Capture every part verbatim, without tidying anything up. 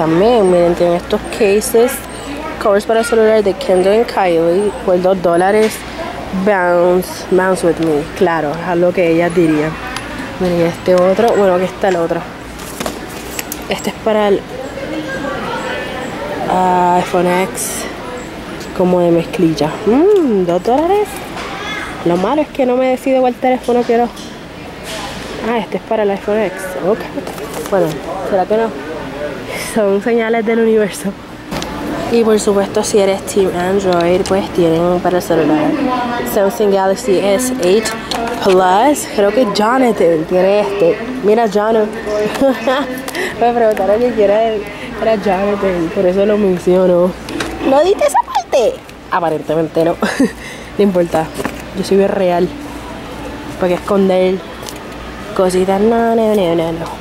también. Miren, tienen estos cases, covers para celular de Kendall y Kylie por dos dólares. Bounce, bounce with me. Claro, es lo que ellas dirían. Miren, este otro. Bueno, aquí está el otro. Este es para el uh, iPhone X, como de mezclilla. Mmm, dos dólares. Lo malo es que no me decido cuál teléfono quiero. Ah, este es para el iPhone X. Ok. Bueno, ¿será que no? Son señales del universo. Y por supuesto, si eres Team Android, pues tienen para el celular Samsung Galaxy S ocho Plus. Creo que Jonathan tiene este. Mira, Jonathan. Me preguntaron que quiera el, era Jonathan, por eso lo menciono. ¿No diste esa parte? Aparentemente no. No importa. Yo soy bien real. ¿Para qué esconder cositas? No, no, no, no, no.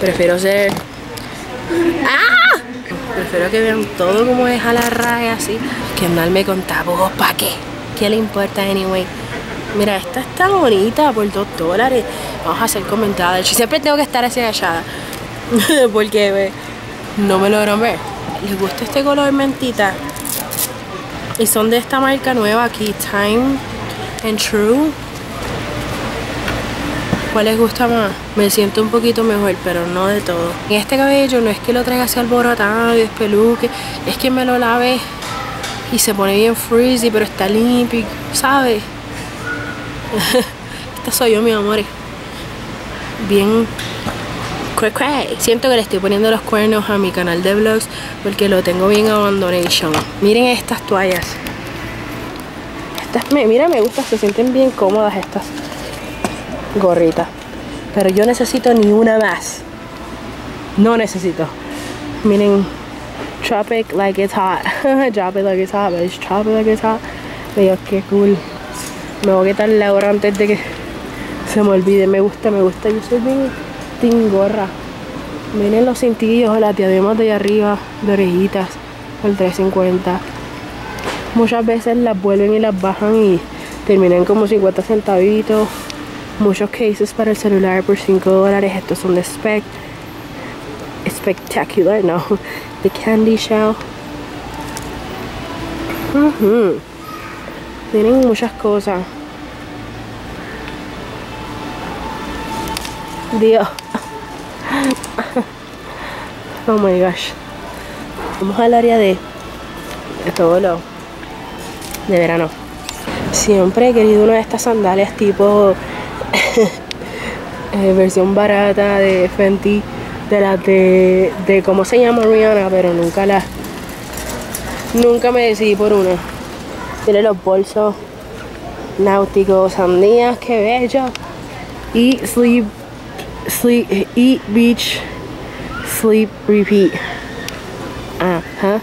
Prefiero ser... ¡Ah! Prefiero que vean todo como es a la raya así, que andarme con tapujos. ¿Para qué? ¿Qué le importa anyway? Mira, esta está bonita por dos dólares. Vamos a hacer comentadas. Yo siempre tengo que estar así agachada porque me, no me logran ver. Les gusta este color mentita. Y son de esta marca nueva aquí, Time and True. ¿Cuál les gusta más? Me siento un poquito mejor, pero no de todo. En este cabello no es que lo traiga así alborotado y despeluque, es que me lo lavé y se pone bien frizzy, pero está limpio, ¿sabes? Esta soy yo, mis amores. Bien... Siento que le estoy poniendo los cuernos a mi canal de vlogs porque lo tengo bien abandonation. Miren estas toallas. Estas, me, mira, me gustan, se sienten bien cómodas estas gorritas. Pero yo necesito ni una más. No necesito. Miren, drop it like it's hot. Drop it like it's hot, bitch. Drop it like it's hot. Dios, qué cool. Me voy a quitar la gorra antes de que se me olvide. Me gusta, me gusta. Yo soy bien... sin gorra. Miren los cintillos, las diademas de arriba, de orejitas, el tres cincuenta. Muchas veces las vuelven y las bajan y terminan como cincuenta centavitos. Muchos cases para el celular por cinco dólares. Estos son de Spec. Spectacular, no. De Candy Shell. Uh-huh. Tienen muchas cosas. Dios. Oh my gosh. Vamos al área de, de todo lo de verano. Siempre he querido una de estas sandalias tipo eh, versión barata de Fenty, de las de, de cómo se llama Rihanna, pero nunca las nunca me decidí por una. Tiene los bolsos náuticos, sandías, qué bello. Y sleep Sleep, eat, beach, sleep, repeat. Ajá.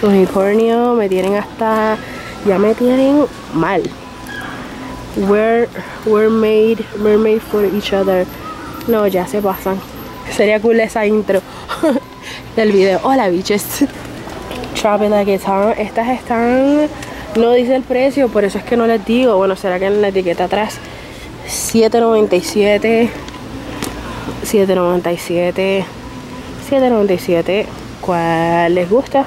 Unicornio, me tienen hasta... ya me tienen mal. We're, we're made, we're made for each other. No, ya se pasan. Sería cool esa intro del video. Hola, bitches. Drop it like it's hot. Estas están... no dice el precio, por eso es que no les digo. Bueno, será que en la etiqueta atrás. siete noventa y siete. siete noventa y siete, siete noventa y siete, ¿cuál les gusta?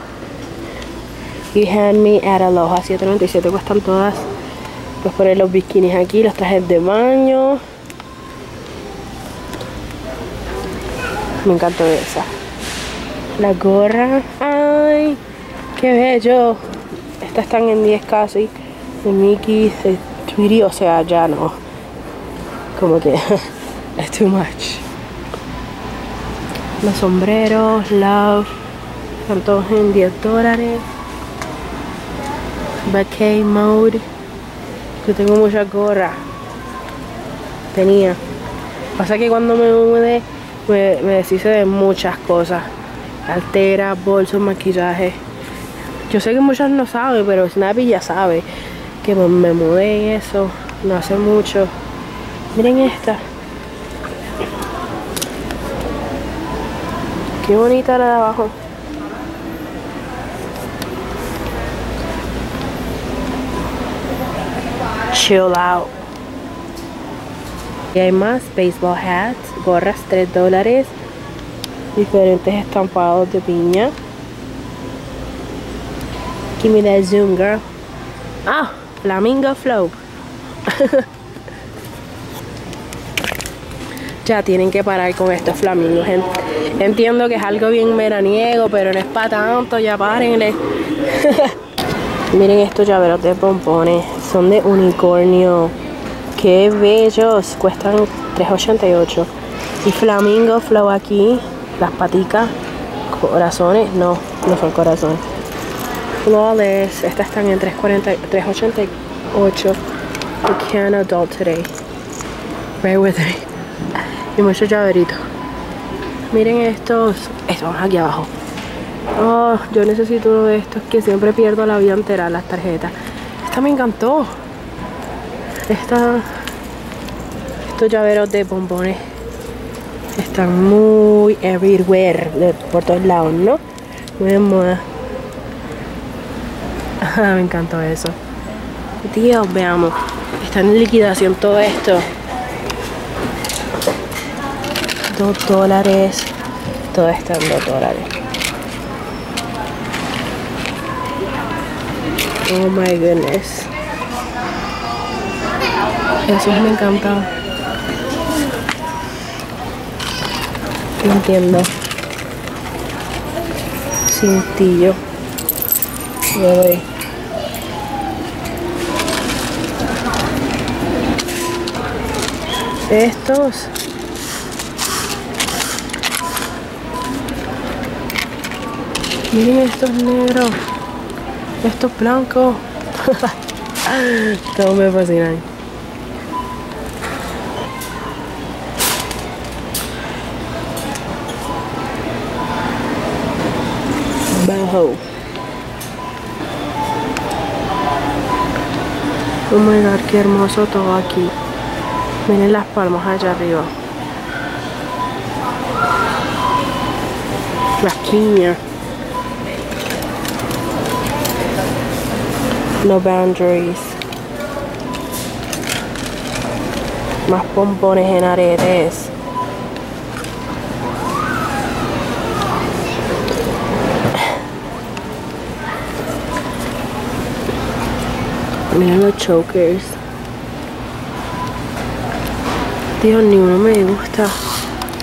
You Hand Me at Aloha, siete noventa y siete cuestan todas. Pues poner los bikinis aquí, los trajes de baño. Me encantó esa. La gorra, ¡ay! ¡Qué bello! Estas están en diez casi. De Mickey, de Twitty, o sea, ya no. Como que es too much. Los sombreros, love, están todos en diez dólares. Vacay mode. Yo tengo mucha gorra. Tenía. Pasa que cuando me mudé me, me deshice de muchas cosas. Carteras, bolsos, maquillaje. Yo sé que muchos no saben, pero Snappy ya sabe que me mudé y eso no hace mucho. Miren esta. Qué bonita la de abajo. Chill out. Aquí hay más baseball hats, gorras tres dólares, diferentes estampados de piña. Aquí mira el zoom, girl. Ah, flamingo flow. Ya tienen que parar con estos flamingos, gente. Entiendo que es algo bien veraniego, pero no es para tanto, ya párenle. Miren estos llaveros de pompones, son de unicornio. ¡Qué bellos! Cuestan tres ochenta y ocho. Y flamingo flow aquí, las paticas, corazones, no, no son corazones. Flawless, estas están en tres ochenta y ocho. We can't adult today. Bear with me. Y muchos llaveritos. Miren estos, estos aquí abajo. Oh, yo necesito uno de estos que siempre pierdo la vida entera, las tarjetas. Esta me encantó. Esta, estos llaveros de bombones están muy everywhere, de, por todos lados, ¿no? Muy de moda. Me encantó eso. Dios, veamos. Están en liquidación todo esto. Dos dólares. Todo está en dos dólares. Oh my goodness. Eso me encanta. No entiendo. Cintillo. Ya voy. Estos. Miren estos negros. Estos blancos. Todos me fascinan. Banjo. Oh my god, qué hermoso todo aquí. Miren las palmas allá arriba. Las piñas. No boundaries. Más pompones en aretes. Miren los chokers. Dios, ni uno me gusta.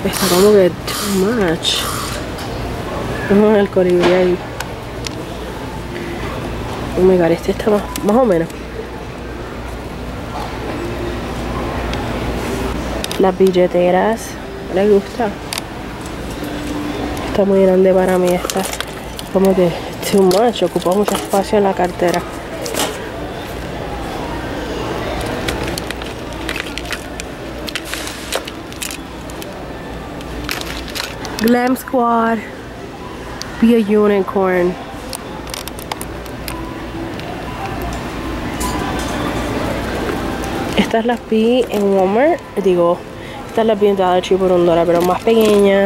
Está como que too much. Vamos al colibrí ahí. Oh my god, este está más, más o menos. Las billeteras. ¿Les gusta? Está muy grande para mí esta. Como que too much. Ocupa mucho espacio en la cartera. Glam Squad, be a unicorn. Estas las vi en Walmart, digo, estas las vi en Dollar Tree por un dólar, pero más pequeña,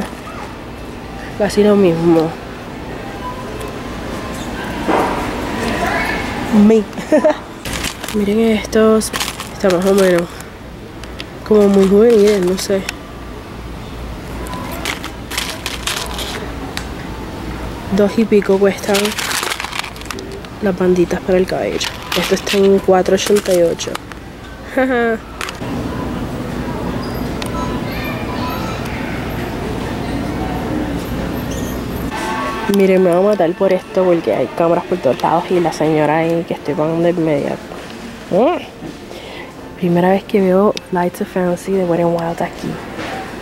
casi lo mismo. Me. Miren estos, está más o menos, como muy juveniles, no sé. Dos y pico cuestan las banditas para el cabello. Esto está en cuatro ochenta y ocho. Miren, me voy a matar por esto porque hay cámaras por todos lados y la señora ahí que estoy pagando inmediato. ¿Eh? Primera vez que veo Lights of Fancy de Wet n Wild aquí.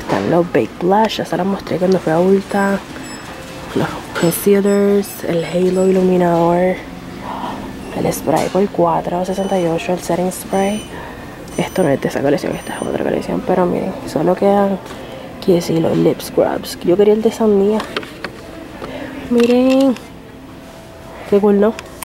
Están los Baked Blush, ya se las mostré cuando fui a Ulta. Los concealers, el halo iluminador, el spray por cuatro sesenta y ocho, el setting spray. Esto no es de esa colección, esta es otra colección, pero miren, solo quedan que si los lip scrubs. Yo quería el de sandía. Miren, qué cool, ¿no?